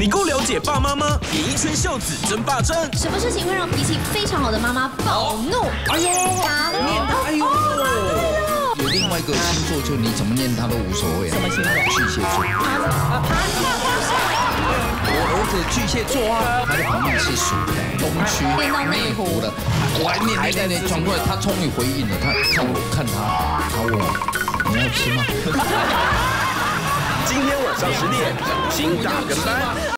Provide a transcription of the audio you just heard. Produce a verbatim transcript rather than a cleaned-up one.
你够了解爸妈吗？演艺圈孝子争霸战，什么事情会让脾气非常好的妈妈暴怒？哎呦，打脸！哎呦，有另外一个星座，就你怎么念他都无所谓。什么星座？巨蟹座。我儿子巨蟹座啊，他的旁边是属东区内湖的，我还念还在那转过来，他终于回应了，他看我看他，他问我你要吃吗？今天晚上十点，请打跟班。